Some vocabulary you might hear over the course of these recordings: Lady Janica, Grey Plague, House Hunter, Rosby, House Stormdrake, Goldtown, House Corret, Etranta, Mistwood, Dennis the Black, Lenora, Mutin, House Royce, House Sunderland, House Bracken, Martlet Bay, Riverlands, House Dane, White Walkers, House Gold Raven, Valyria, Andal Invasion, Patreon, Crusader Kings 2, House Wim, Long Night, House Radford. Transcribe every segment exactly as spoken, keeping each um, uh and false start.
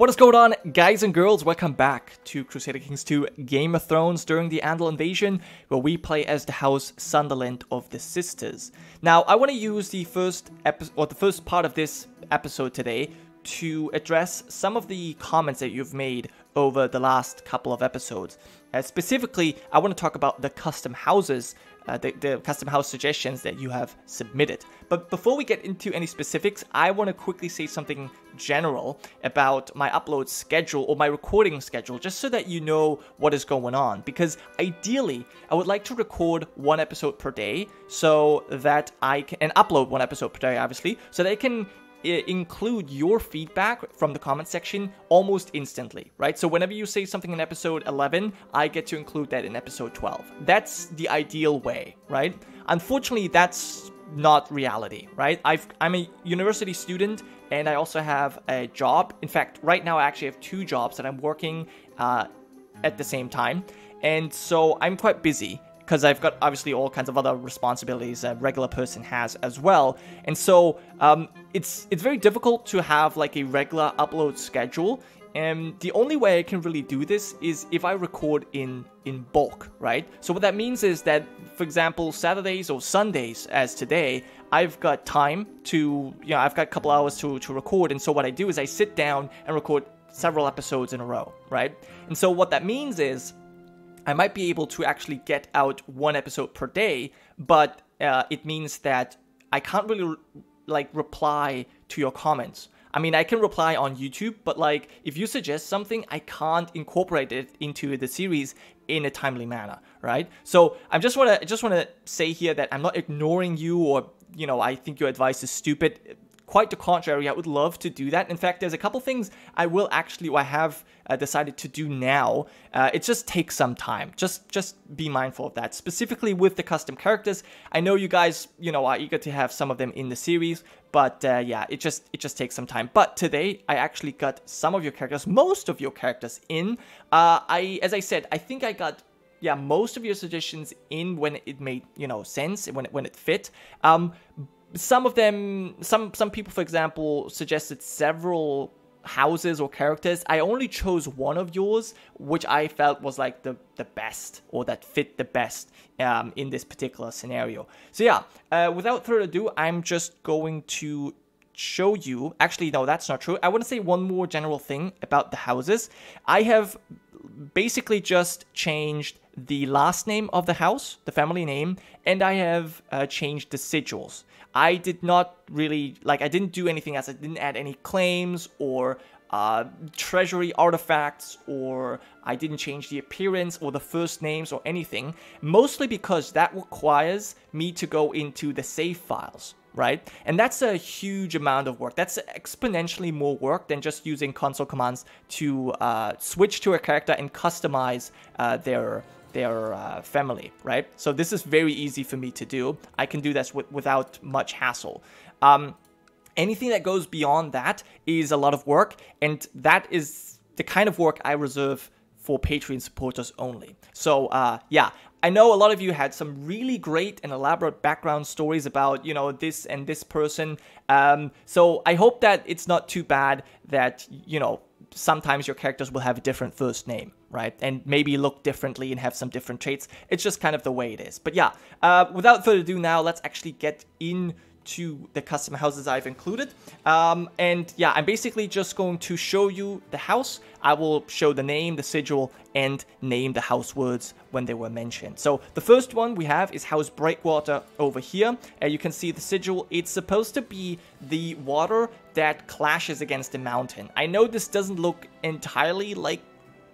What is going on, guys and girls? Welcome back to Crusader Kings two Game of Thrones during the Andal Invasion, where we play as the House Sunderland of the Sisters. Now, I want to use the first episode, or the first part of this episode today, to address some of the comments that you've made over the last couple of episodes. Uh, specifically, I want to talk about the custom houses, uh, the, the custom house suggestions that you have submitted. But before we get into any specifics, I want to quickly say something general about my upload schedule or my recording schedule, just so that you know what is going on, because ideally I would like to record one episode per day so that I can and upload one episode per day, obviously, so that I can include your feedback from the comment section almost instantly, right? So whenever you say something in episode eleven, I get to include that in episode twelve. That's the ideal way, right? Unfortunately, that's not reality, right? I've, I'm a university student and I also have a job. In fact, right now I actually have two jobs that I'm working uh, at the same time. And so I'm quite busy because I've got obviously all kinds of other responsibilities a regular person has as well. And so um, it's, it's very difficult to have like a regular upload schedule. And the only way I can really do this is if I record in, in bulk, right? So what that means is that, for example, Saturdays or Sundays, as today, I've got time to, you know, I've got a couple hours to, to record. And so what I do is I sit down and record several episodes in a row, right? And so what that means is I might be able to actually get out one episode per day, but uh, it means that I can't really re- like reply to your comments. I mean, I can reply on YouTube, but like if you suggest something, I can't incorporate it into the series in a timely manner, right? So I just want to just want to say here that I'm not ignoring you, or, you know, I think your advice is stupid. Quite the contrary, I would love to do that. In fact, there's a couple things I will actually, I have uh, decided to do now. Uh, it just takes some time. Just, just be mindful of that. Specifically with the custom characters, I know you guys, you know, are eager to have some of them in the series, but uh, yeah, it just, it just takes some time. But today, I actually got some of your characters, most of your characters in. Uh, I, as I said, I think I got. Yeah, most of your suggestions in when it made, you know, sense, when it, when it fit. Um, some of them, some some people, for example, suggested several houses or characters. I only chose one of yours, which I felt was like the, the best, or that fit the best um, in this particular scenario. So yeah, uh, without further ado, I'm just going to show you. Actually, no, that's not true. I want to say one more general thing about the houses. I have basically just changed the last name of the house, the family name, and I have uh, changed the sigils. I did not really, like, I didn't do anything else. I didn't add any claims or uh, treasury artifacts, or I didn't change the appearance or the first names or anything, mostly because that requires me to go into the save files, right? And that's a huge amount of work. That's exponentially more work than just using console commands to uh, switch to a character and customize uh, their their uh, family, right? So this is very easy for me to do. I can do this with, without much hassle. Um, anything that goes beyond that is a lot of work, and that is the kind of work I reserve for Patreon supporters only. So uh, yeah. I know a lot of you had some really great and elaborate background stories about, you know, this and this person. Um, so I hope that it's not too bad that, you know, sometimes your characters will have a different first name, right? And maybe look differently and have some different traits. It's just kind of the way it is. But yeah, uh, without further ado now, let's actually get into the custom houses I've included. Um, and yeah, I'm basically just going to show you the house. I will show the name, the sigil, and name the house words when they were mentioned. So the first one we have is House Breakwater over here. Uh, you can see the sigil. It's supposed to be the water that clashes against the mountain. I know this doesn't look entirely like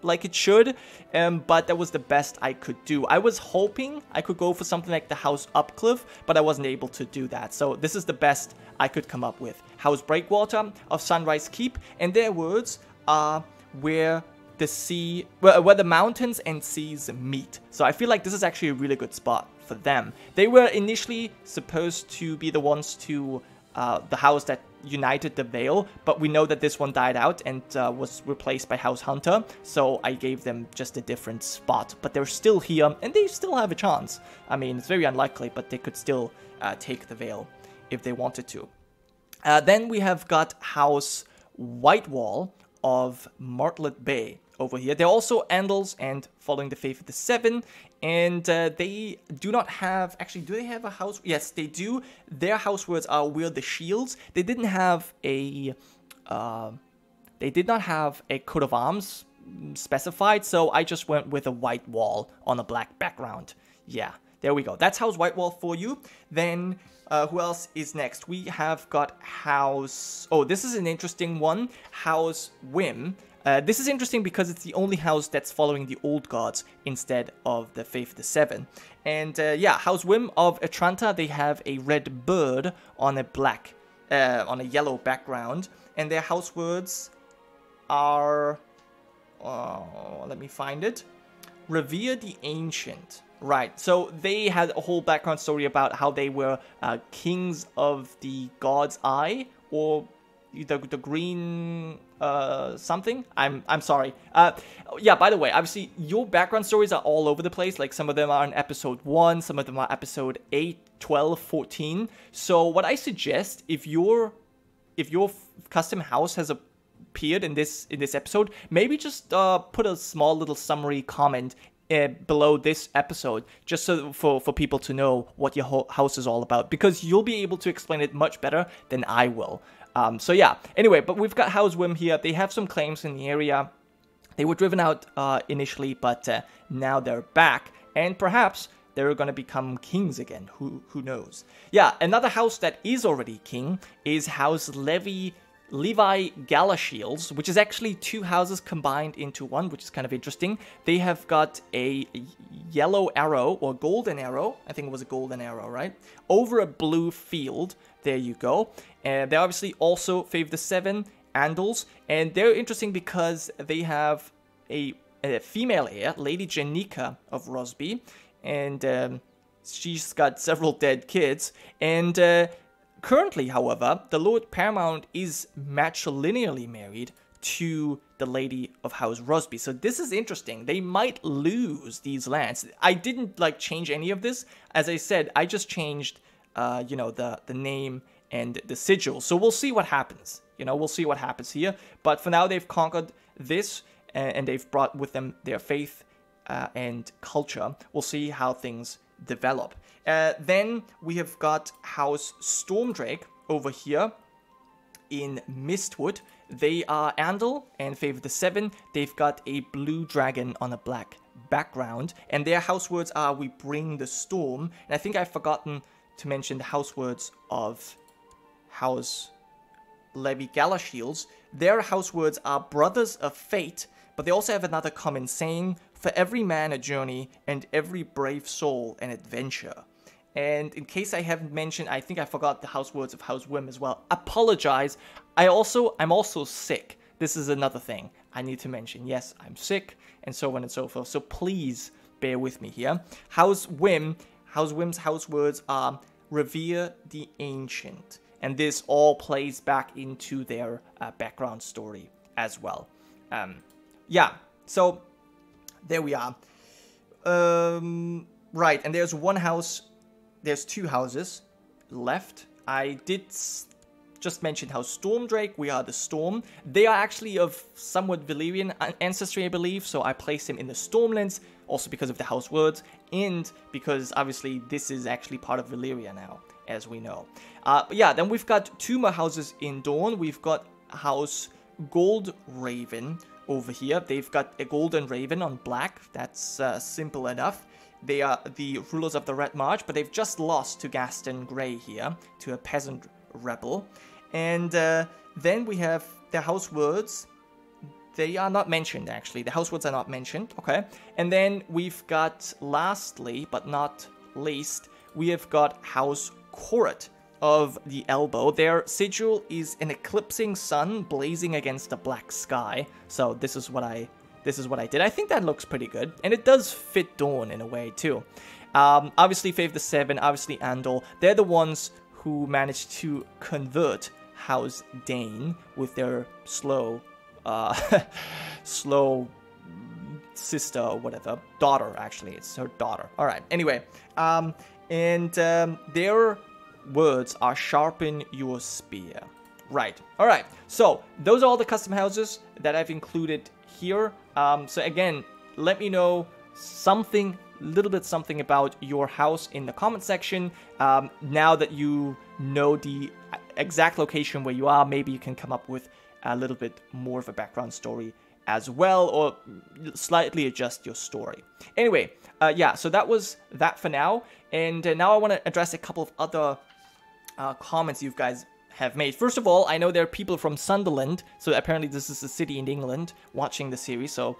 like it should, um, but that was the best I could do. I was hoping I could go for something like the House Upcliff, but I wasn't able to do that. So this is the best I could come up with. House Breakwater of Sunrise Keep, and their words are where the sea, where, where the mountains and seas meet. So I feel like this is actually a really good spot for them. They were initially supposed to be the ones to, uh, the house that united the Vale, but we know that this one died out and uh, was replaced by House Hunter, so I gave them just a different spot. But they're still here, and they still have a chance. I mean, it's very unlikely, but they could still uh, take the Vale if they wanted to. Uh, then we have got House Whitewall of Martlet Bay over here. They're also Andals and following the faith of the Seven, and uh, they do not have, actually, do they have a house? Yes, they do. Their house words are We're the Shields. They didn't have a, uh, they did not have a coat of arms specified, so I just went with a white wall on a black background. Yeah, there we go. That's House Whitewall for you. Then uh, who else is next? We have got House, oh, this is an interesting one, House Wim. Uh, this is interesting because it's the only house that's following the old gods instead of the Faith of the Seven. And uh, yeah, House Wim of Etranta, they have a red bird on a black, uh, on a yellow background. And their house words are, oh, let me find it. Revere the Ancient. Right, so they had a whole background story about how they were uh, kings of the God's Eye, or the, the green uh, something. I'm I'm sorry. Uh, yeah, by the way, obviously your background stories are all over the place. Like some of them are in episode one, some of them are episode eight, twelve, fourteen. So what I suggest, if your if your custom house has a appeared in this in this episode, maybe just uh, put a small little summary comment uh, below this episode, just so for for people to know what your house is all about, because you'll be able to explain it much better than I will. Um, so yeah, anyway, but we've got House Wim here. They have some claims in the area. They were driven out uh, initially, but uh, now they're back, and perhaps they're going to become kings again. Who who knows? Yeah, another house that is already king is House Levy. Levy-Galashiels, which is actually two houses combined into one, which is kind of interesting. They have got a yellow arrow, or golden arrow, I think it was a golden arrow, right? Over a blue field, there you go. And they obviously also favor the Seven, Andals, and they're interesting because they have a, a female heir, Lady Janica of Rosby, and um, she's got several dead kids, and uh, currently, however, the Lord Paramount is matrilineally married to the Lady of House Rosby. So this is interesting. They might lose these lands. I didn't, like, change any of this. As I said, I just changed, uh, you know, the, the name and the sigil. So we'll see what happens. You know, we'll see what happens here. But for now, they've conquered this, and they've brought with them their faith uh, and culture. We'll see how things develop. Uh, then we have got House Stormdrake over here in Mistwood. They are Andal and favor the Seven. They've got a blue dragon on a black background, and their house words are We Bring the Storm. And I think I've forgotten to mention the house words of House Levy-Galashiels. Their house words are Brothers of Fate, but they also have another common saying, for every man a journey, and every brave soul an adventure. And in case I haven't mentioned, I think I forgot the house words of House Wim as well. Apologize. I also, I'm also sick. This is another thing I need to mention. Yes, I'm sick, and so on and so forth. So please bear with me here. House Wim, House Wim's house words are Revere the Ancient. And this all plays back into their uh, background story as well. Um, yeah, so there we are. Um, right, and there's one house. There's two houses left. I did just mention House Stormdrake. We are the Storm. They are actually of somewhat Valyrian ancestry, I believe, so I placed them in the Stormlands, also because of the house words, and because, obviously, this is actually part of Valyria now, as we know. Uh, but yeah, then we've got two more houses in Dawn. We've got House Gold Raven over here. They've got a golden raven on black. That's uh, simple enough. They are the rulers of the Red March, but they've just lost to Gaston Grey here, to a peasant rebel. And uh, then we have their house words. They are not mentioned, actually. The house words are not mentioned, okay? And then we've got, lastly, but not least, we have got House Corret of the Elbow. Their sigil is an eclipsing sun blazing against a black sky. So this is what I this is what I did. I think that looks pretty good, and it does fit Dawn in a way too. Um, obviously, Faith the Seven, obviously Andal. They're the ones who managed to convert House Dane with their slow, uh, slow sister or whatever daughter. Actually, it's her daughter. All right. Anyway, um, and um, their words are Sharpen Your Spear. Right. All right. So those are all the custom houses that I've included here. Um, so again, let me know something, little bit something about your house in the comment section. Um, now that you know the exact location where you are, maybe you can come up with a little bit more of a background story as well, or slightly adjust your story. Anyway, uh, yeah, so that was that for now. And uh, now I want to address a couple of other uh, comments you guys have made. First of all, I know there are people from Sunderland, so apparently this is a city in England, watching the series, so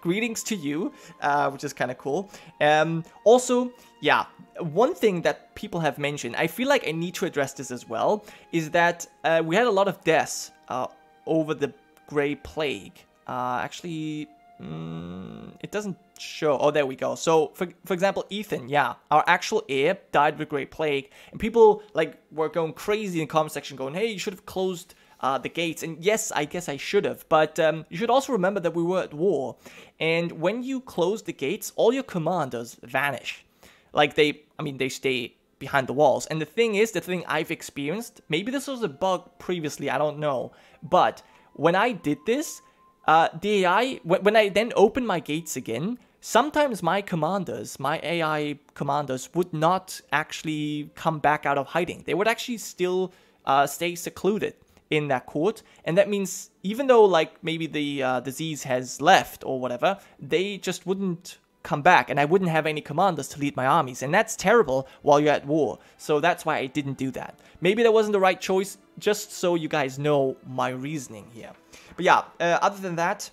greetings to you, uh, which is kind of cool. Um, also, yeah, one thing that people have mentioned, I feel like I need to address this as well, is that uh, we had a lot of deaths uh, over the Grey Plague. Uh, actually, mm, it doesn't show. Oh, there we go. So, for, for example, Ethan, yeah, our actual heir died with Grey Plague, and people like were going crazy in the comment section going, hey, you should have closed Uh, the gates. And yes, I guess I should have, but um, you should also remember that we were at war, and when you close the gates, all your commanders vanish. Like they, I mean, they stay behind the walls. And the thing is, the thing I've experienced, maybe this was a bug previously, I don't know, but when I did this, uh, the A I, when, when I then opened my gates again, sometimes my commanders, my A I commanders, would not actually come back out of hiding. They would actually still uh, stay secluded in that court, and that means even though like maybe the uh, disease has left or whatever, they just wouldn't come back, and I wouldn't have any commanders to lead my armies, and that's terrible while you're at war. So that's why I didn't do that. Maybe that wasn't the right choice, just so you guys know my reasoning here. But yeah, uh, other than that,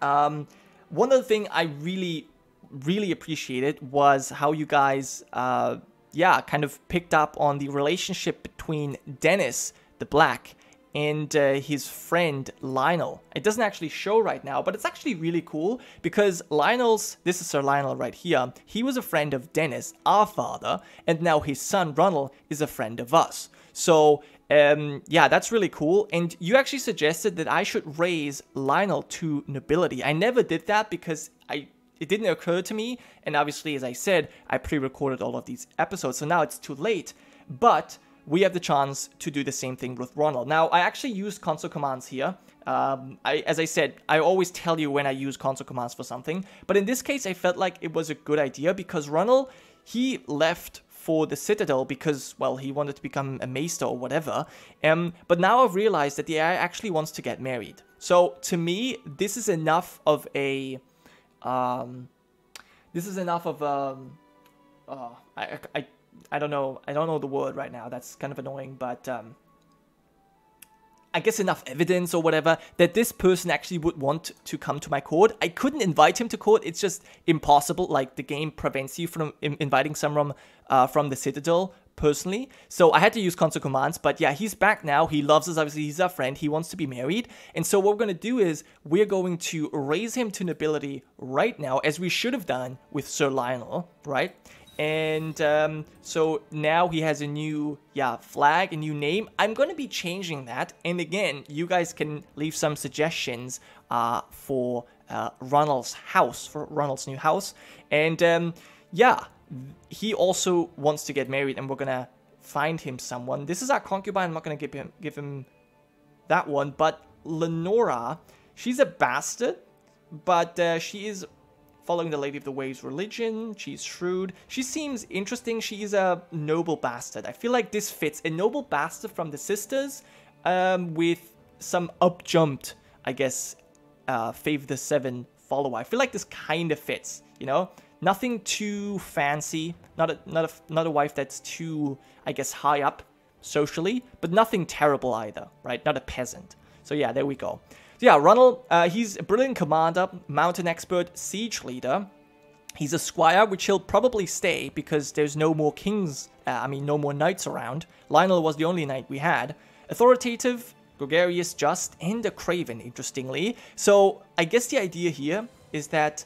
um, one other thing I really, really appreciated was how you guys, uh, yeah, kind of picked up on the relationship between Dennis the Black and uh, his friend Lionel. It doesn't actually show right now, but it's actually really cool, because Lionel's, this is Sir Lionel right here, he was a friend of Dennis, our father, and now his son Ronald is a friend of us. So um, yeah, that's really cool. And you actually suggested that I should raise Lionel to nobility. I never did that because I it didn't occur to me, and obviously, as I said, I pre-recorded all of these episodes, so now it's too late. But we have the chance to do the same thing with Ronald. Now, I actually use console commands here. Um, I, as I said, I always tell you when I use console commands for something. But in this case, I felt like it was a good idea, because Ronald, he left for the Citadel because, well, he wanted to become a maester or whatever. Um, but now I've realized that the A I actually wants to get married. So to me, this is enough of a... Um, this is enough of a... Oh, I... I I don't know. I don't know the word right now. That's kind of annoying, but um, I guess enough evidence or whatever that this person actually would want to come to my court. I couldn't invite him to court. It's just impossible. Like, the game prevents you from inviting someone uh, from the Citadel personally. So I had to use console commands, but yeah, he's back now. He loves us. Obviously, he's our friend. He wants to be married. And so what we're going to do is we're going to raise him to nobility right now, as we should have done with Sir Lionel, right? And um, so now he has a new, yeah, flag, a new name. I'm going to be changing that. And again, you guys can leave some suggestions uh, for uh, Ronald's house, for Ronald's new house. And um, yeah, he also wants to get married, and we're going to find him someone. This is our concubine. I'm not going to give him, give him that one. But Lenora, she's a bastard, but uh, she is following the Lady of the Waves religion. She's shrewd. She seems interesting. She is a noble bastard. I feel like this fits. A noble bastard from the Sisters um, with some up-jumped, I guess, uh, Fave the Seven follower. I feel like this kind of fits, you know? Nothing too fancy. Not a, not a, not a wife that's too, I guess, high up socially, but nothing terrible either, right? Not a peasant. So yeah, there we go. Yeah, Ronald, uh, he's a brilliant commander, mountain expert, siege leader. He's a squire, which he'll probably stay because there's no more kings, uh, I mean, no more knights around. Lionel was the only knight we had. Authoritative, gregarious, just, and a craven, interestingly. So I guess the idea here is that,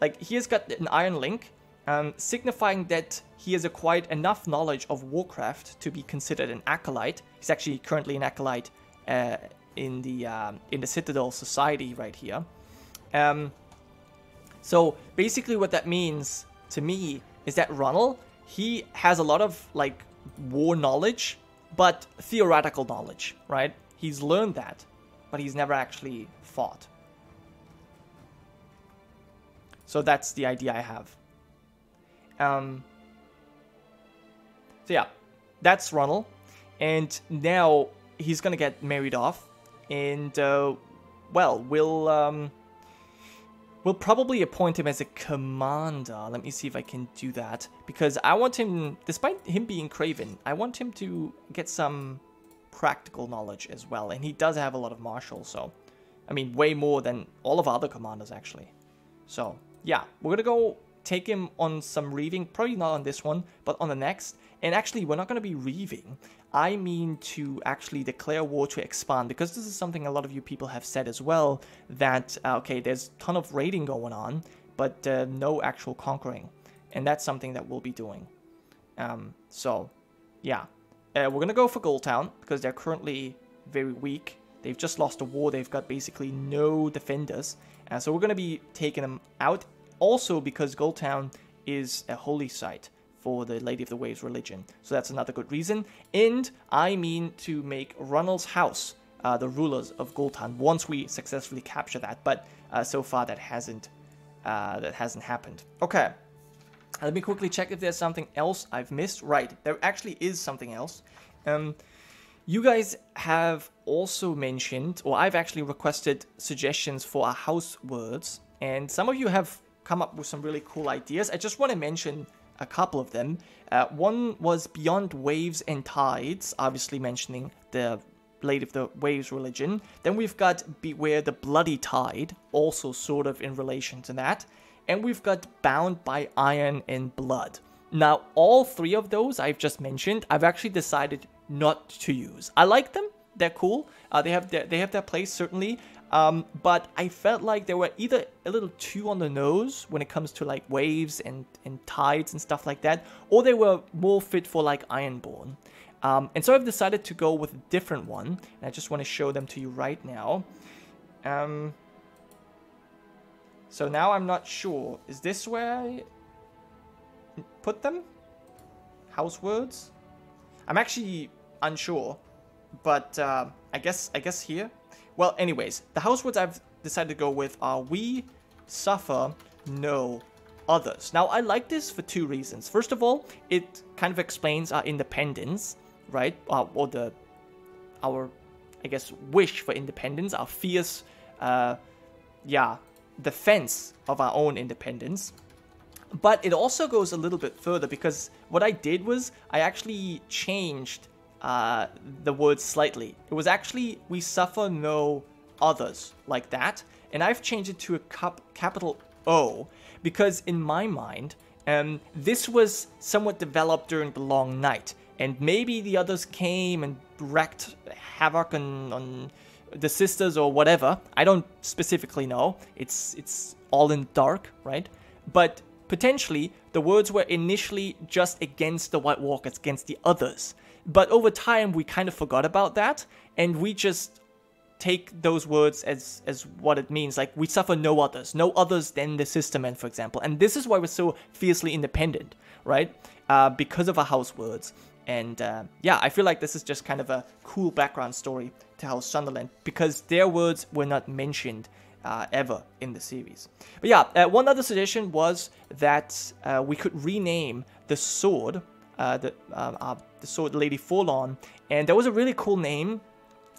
like, he's got an iron link, um, signifying that he has acquired enough knowledge of Warcraft to be considered an acolyte. He's actually currently an acolyte, uh, in the um, in the Citadel society right here. Um, so basically what that means to me is that Ronald, he has a lot of like war knowledge but theoretical knowledge, right? He's learned that, but he's never actually fought. So that's the idea I have. Um, so yeah, that's Ronald. And now he's going to get married off. And, uh, well, we'll, um, we'll probably appoint him as a commander. Let me see if I can do that. Because I want him, despite him being craven, I want him to get some practical knowledge as well. And he does have a lot of martial, so... I mean, way more than all of our other commanders, actually. So, yeah. We're gonna go take him on some reaving. Probably not on this one, but on the next. And actually, we're not gonna be reaving. I mean to actually declare war to expand, because this is something a lot of you people have said as well, that, uh, okay, there's a ton of raiding going on, but uh, no actual conquering. And that's something that we'll be doing. Um, so, yeah. Uh, we're going to go for Goldtown, because they're currently very weak. They've just lost a war. They've got basically no defenders. Uh, so we're going to be taking them out. Also, because Goldtown is a holy site for the Lady of the Waves religion. So that's another good reason. And I mean to make Ronald's house uh, the rulers of Goldtown once we successfully capture that. But uh, so far that hasn't uh, that hasn't happened. Okay. Let me quickly check if there's something else I've missed. Right, there actually is something else. Um, you guys have also mentioned, or I've actually requested suggestions for our house words. And some of you have come up with some really cool ideas. I just want to mention a couple of them. Uh, one was Beyond Waves and Tides, obviously mentioning the Lady of the Waves religion. Then we've got Beware the Bloody Tide, also sort of in relation to that. And we've got Bound by Iron and Blood. Now, all three of those I've just mentioned, I've actually decided not to use. I like them. They're cool. Uh, they have their, they have their place, certainly. Um, but I felt like they were either a little too on the nose when it comes to, like, waves and, and tides and stuff like that, or they were more fit for, like, Ironborn. Um, and so I've decided to go with a different one, and I just want to show them to you right now. Um... So now I'm not sure. Is this where I put them? House words? I'm actually unsure, but uh, I guess I guess here. Well, anyways, the house words I've decided to go with are "We suffer no others." Now, I like this for two reasons. First of all, it kind of explains our independence, right? Uh, or the our, I guess, wish for independence, our fierce, uh, yeah. defense of our own independence. But it also goes a little bit further, because what I did was I actually changed uh, the word slightly. It was actually "we suffer no others" like that, and I've changed it to a cup, capital O, because in my mind um, this was somewhat developed during the Long Night, and maybe the others came and wrecked havoc on, on the Sisters or whatever. I don't specifically know. It's it's all in dark, right? But potentially, the words were initially just against the White Walkers, against the others. But over time, we kind of forgot about that, and we just take those words as, as what it means. Like, we suffer no others. No others than the Sistermen, for example. And this is why we're so fiercely independent, right? Uh, because of our house words. And uh, yeah, I feel like this is just kind of a cool background story to House Sunderland, because their words were not mentioned uh, ever in the series. But yeah, uh, one other suggestion was that uh, we could rename the sword, uh, the, uh, uh, the sword Lady Forlorn, and there was a really cool name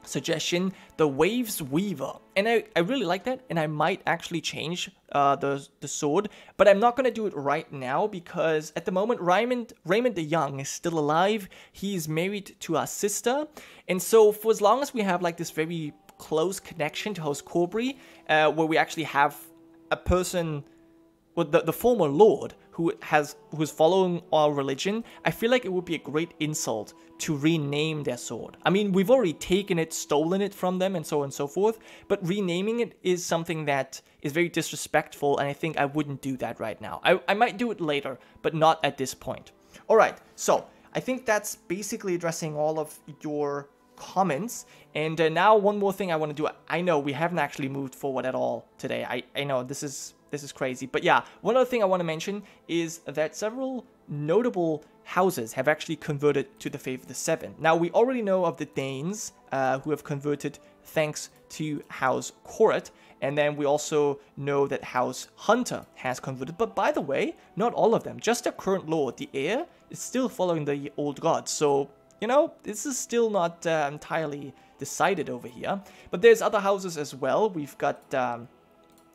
suggestion, the Waves Weaver. And I, I really like that, and I might actually change uh, the, the sword, but I'm not going to do it right now, because at the moment Raymond, Raymond the Young is still alive. He's married to our sister, and so for as long as we have like this very close connection to House Corbry, uh, where we actually have a person, well, the, the former lord, who has who's following our religion, I feel like it would be a great insult to rename their sword. I mean, we've already taken it, stolen it from them, and so on and so forth, but renaming it is something that is very disrespectful, and I think I wouldn't do that right now. I, I might do it later, but not at this point. All right, so I think that's basically addressing all of your comments, and uh, now one more thing I want to do. I know we haven't actually moved forward at all today. I, I know this is... This is crazy. But yeah, one other thing I want to mention is that several notable houses have actually converted to the Faith of the Seven. Now, we already know of the Danes, uh, who have converted thanks to House Corret, and then we also know that House Hunter has converted. But by the way, not all of them. Just the current lord, the heir, is still following the old gods. So, you know, this is still not uh, entirely decided over here. But there's other houses as well. We've got um,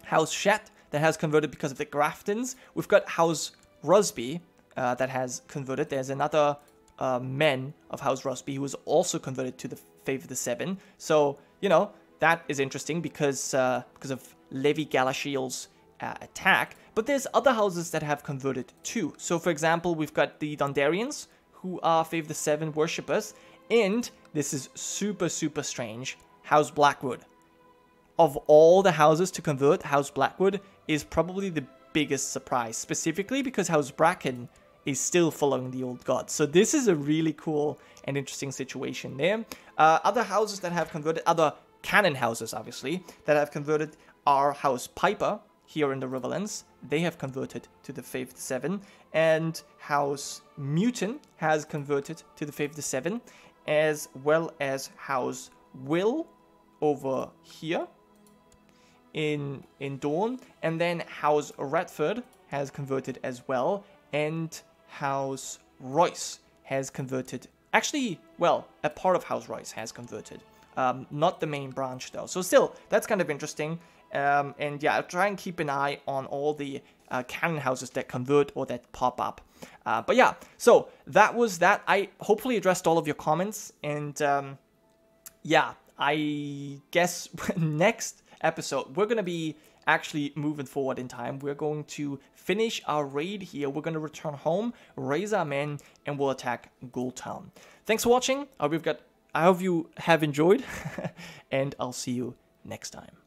House Shat that has converted because of the Graftons. We've got House Rosby uh, that has converted. There's another uh, man of House Rosby who was also converted to the Faith of the Seven. So, you know, that is interesting because uh, because of Levy-Galashiels' uh, attack. But there's other houses that have converted too. So, for example, we've got the Dondarians, who are Faith of the Seven worshippers, and this is super, super strange, House Blackwood. Of all the houses to convert, House Blackwood is probably the biggest surprise, specifically because House Bracken is still following the old gods. So this is a really cool and interesting situation there. Uh, other houses that have converted, other canon houses, obviously, that have converted are House Piper here in the Riverlands. They have converted to the Faith of the Seven. And House Mutin has converted to the Faith of the Seven, as well as House Will over here in, in Dawn. And then House Radford has converted as well. And House Royce has converted. Actually, well, a part of House Royce has converted. Um, not the main branch, though. So still, that's kind of interesting. Um, and yeah, I'll try and keep an eye on all the uh, canon houses that convert or that pop up. Uh, but yeah, so that was that. I hopefully addressed all of your comments. And um, yeah, I guess next episode, we're going to be actually moving forward in time. We're going to finish our raid here. We're going to return home, raise our men, and we'll attack Goldtown. Thanks for watching. I hope, you've got, I hope you have enjoyed, and I'll see you next time.